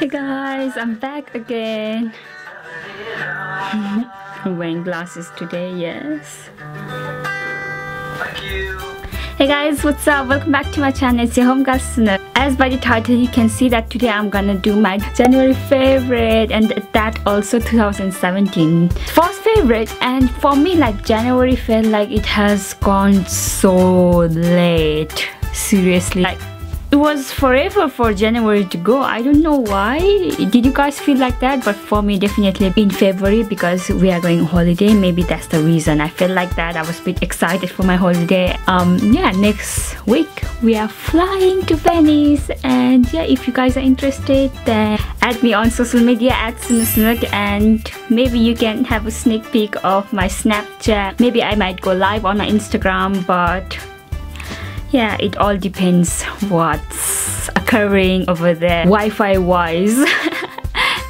Hey guys, I'm back again. I'm wearing glasses today, yes. Hey guys, what's up? Welcome back to my channel. It's your home girl Sunusunuk. As by the title, you can see that today I'm gonna do my January favorite and that also 2017 first favorite. And for me, like, January felt like it has gone so late. Seriously, like, it was forever for January to go. I don't know why. Did you guys feel like that? But for me, definitely in February, because we are going holiday. Maybe that's the reason I felt like that. I was a bit excited for my holiday. Yeah, next week we are flying to Venice. And yeah, if you guys are interested, then add me on social media at Sunusunuk, and maybe you can have a sneak peek of my Snapchat. Maybe I might go live on my Instagram, but yeah, it all depends what's occurring over there Wi-Fi wise.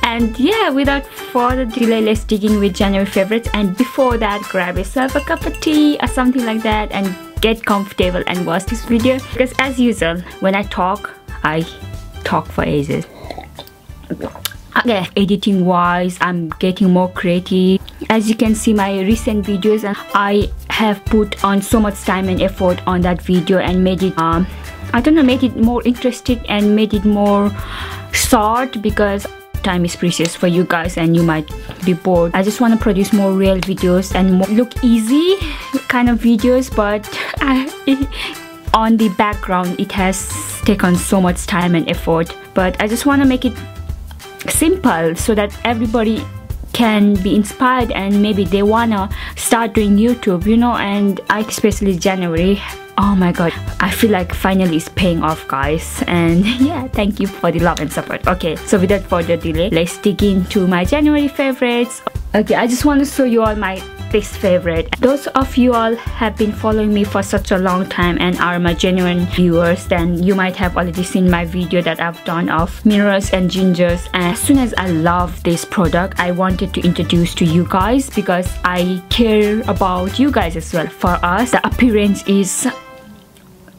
And yeah, without further delay, let's dig in with January favorites. And before that, grab yourself a cup of tea or something like that and get comfortable and watch this video, because as usual, when I talk for ages. Okay, editing wise, I'm getting more creative. As you can see my recent videos, and I have put on so much time and effort on that video and made it I don't know, made it more interesting and made it more short, because time is precious for you guys and you might be bored. I just want to produce more real videos and more look easy kind of videos, but on the background it has taken so much time and effort. But I just want to make it simple so that everybody can be inspired and maybe they wanna start doing YouTube, you know. And especially January, oh my god, I feel like finally it's paying off, guys. And yeah, thank you for the love and support. Okay, so without further delay, let's dig into my January favorites. Okay, I just want to show you all my best favorite. Those of you all have been following me for such a long time and are my genuine viewers, then you might have already seen my video that I've done of mirrors and gingers. And as soon as I love this product, I wanted to introduce to you guys, because I care about you guys as well. For us, the appearance is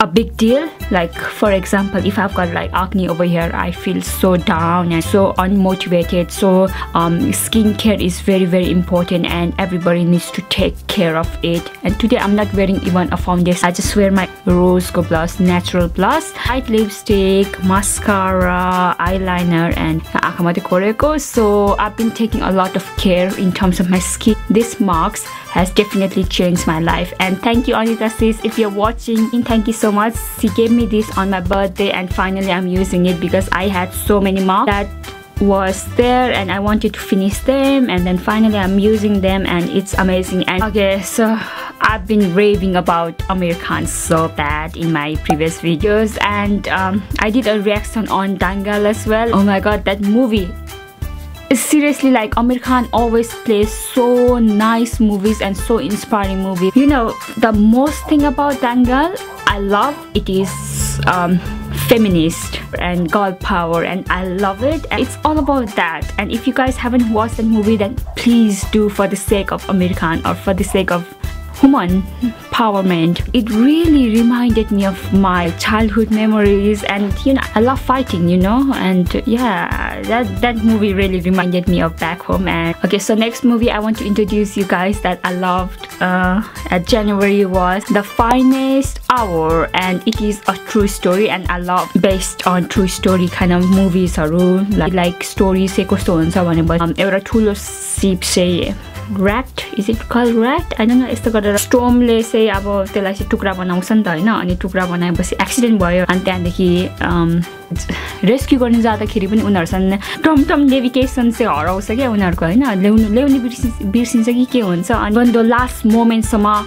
a big deal. Like, for example, if I've got like acne over here, I feel so down and so unmotivated. So skincare is very, very important, and everybody needs to take care of it. And today I'm not wearing even a foundation. I just wear my Rose Gold Blush Natural Blush, light lipstick, mascara, eyeliner, and akamate koreko. So I've been taking a lot of care in terms of my skin. This marks has definitely changed my life, and thank you, Anita sis, if you're watching. And thank you so much. She gave me this on my birthday, and finally I'm using it, because I had so many marks that was there and I wanted to finish them, and then finally I'm using them and it's amazing. And okay, so I've been raving about Amir Khan so bad in my previous videos, and I did a reaction on Dangal as well. Oh my god, that movie, seriously, like, Amir Khan always plays so nice movies and so inspiring movies. You know, the most thing about Dangal I love, it is feminist and girl power, and I love it, and it's all about that. And if you guys haven't watched that movie, then please do, for the sake of Amir Khan or for the sake of human empowerment. It really reminded me of my childhood memories, and you know, I love fighting, you know. And yeah, that movie really reminded me of back home. And okay, so next movie I want to introduce you guys that I loved at January was The Finest Hour, and it is a true story, and I love based on true story kind of movies. Like stories, rat, is it called rat? I don't know. It's the storm le say about the like tukra banaunsan ta haina, ani tukra banayपछि accident भयो, and then the rescue garna jada खेरि पनि उनीहरुसँग टमटम navigation से हराउँछ के उनीहरुको, हैन ल्याउने बिर्सिन्छ कि के हुन्छ. And when the last moment sama,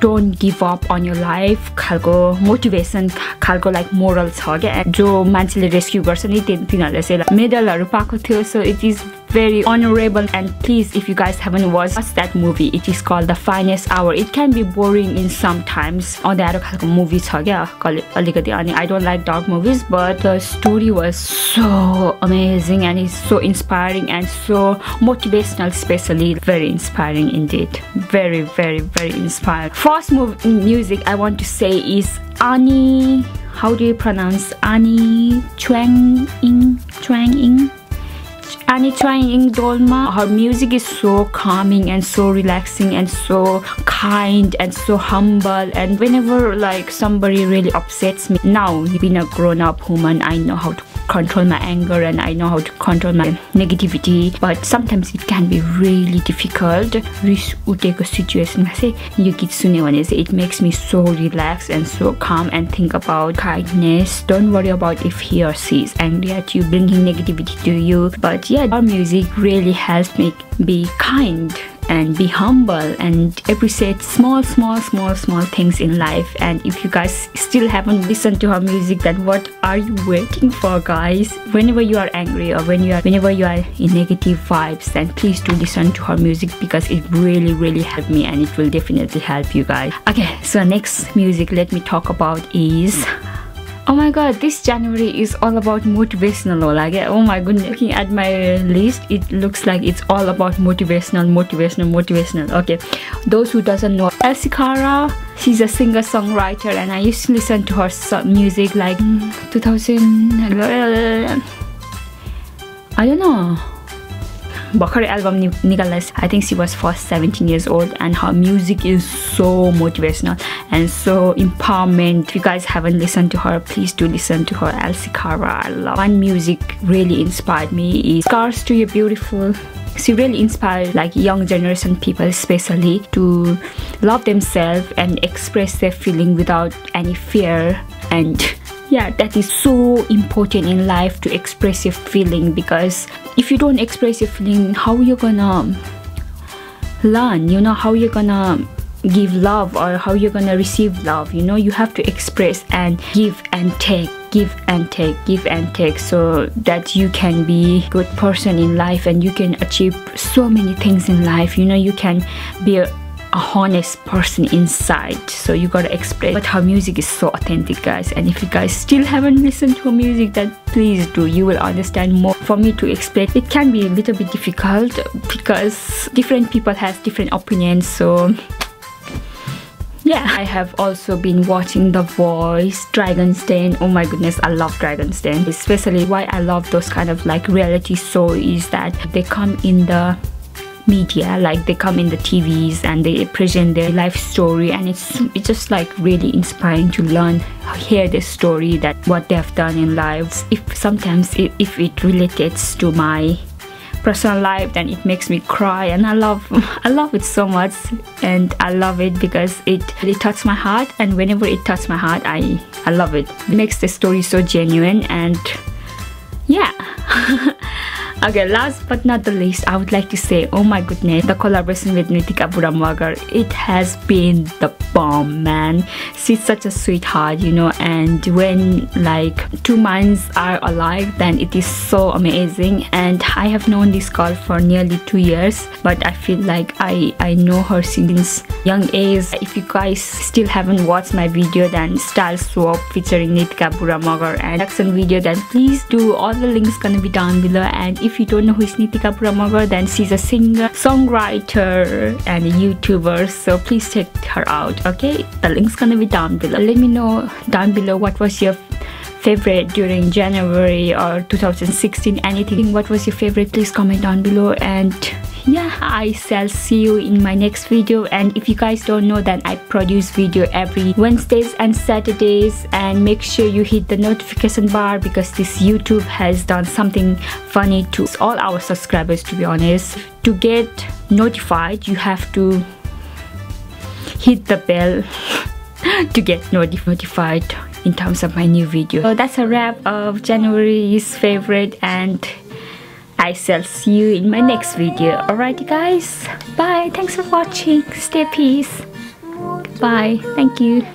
don't give up on your life खालको मोटिभेसन खालको like moral छ के जो मान्छेले रेस्क्यु गर्छ नि तिनीहरुले चाहिँ मेडलहरु पाएको थियो. So it is very honorable, and please, if you guys haven't watched that movie, it is called The Finest Hour. It can be boring in sometimes on the other kind of movies. I don't like dark movies, but the story was so amazing and it's so inspiring and so motivational, especially very inspiring indeed. Very, very, very inspiring. First music I want to say is Ani, how do you pronounce Ani Choying Ani Choying Dolma. Her music is so calming and so relaxing and so kind and so humble, and whenever like somebody really upsets me, now being a grown-up woman, I know how to control my anger and I know how to control my negativity, but sometimes it can be really difficult. Rish uteko situation ma se yo git sune bhane se it makes me so relaxed and so calm and think about kindness. Don't worry about if he or she is angry at you, bringing negativity to you, but yeah, our music really helps me be kind and be humble and appreciate small things in life. And if you guys still haven't listened to her music, then what are you waiting for, guys? Whenever you are angry or whenever you are in negative vibes, then please do listen to her music, because it really helped me and it will definitely help you guys. Okay, so next music let me talk about is, oh my god, this January is all about motivational. Like, oh my goodness, looking at my list, it looks like it's all about motivational. Okay, those who doesn't know Alessia Cara, she's a singer-songwriter, and I used to listen to her music like 2000, I don't know, Bhakhar album Nicholas. I think she was first 17 years old, and her music is so motivational and so empowerment. If you guys haven't listened to her, please do listen to her. Alessia Cara, I love. One music really inspired me is Scars To Your Beautiful. She really inspired like young generation people especially to love themselves and express their feeling without any fear, and yeah, that is so important in life, to express your feeling, because if you don't express your feeling, how you're gonna learn, you know, how you're gonna give love or how you're gonna receive love, you know. You have to express and give and take, give and take, give and take, so that you can be a good person in life and you can achieve so many things in life, you know. You can be a honest person inside, so you gotta express. But her music is so authentic, guys, and if you guys still haven't listened to her music, then please do. You will understand more. For me to explain, it can be a little bit difficult because different people have different opinions, so yeah. I have also been watching The Voice, Dragon's Den. Oh my goodness, I love Dragon's Den. Especially why I love those kind of like reality show is that they come in the media, like they come in the TVs and they present their life story, and it's just like really inspiring to learn, hear their story, that what they have done in lives. If sometimes if it relates to my personal life, then it makes me cry, and I love it so much, and I love it because it really touched my heart, and whenever it touched my heart, I love it. It makes the story so genuine, and yeah. Okay, last but not the least, I would like to say, oh my goodness, the collaboration with Nitika Bura Magar, it has been the bomb, man. She's such a sweetheart, you know, and when like two minds are alike, then it is so amazing. And I have known this girl for nearly 2 years, but I feel like I know her since young age. If you guys still haven't watched my video, then Style Swap featuring Nitika Bura Magar and action video, then please do. All the links gonna be down below. And if you don't know who is Nitika Bura Magar, then she's a singer, songwriter and a YouTuber, so please check her out. Okay, the link's gonna be down below. Let me know down below what was your favorite during January or 2016, anything. What was your favorite? Please comment down below, and yeah, I shall see you in my next video. And if you guys don't know, then I produce video every Wednesdays and Saturdays, and make sure you hit the notification bar, because this YouTube has done something funny to all our subscribers, to be honest. To get notified, you have to hit the bell to get notified in terms of my new video. So that's a wrap of January's favorite, and I shall see you in my next video. Alrighty guys, bye. Thanks for watching. Stay peace. Bye. Thank you.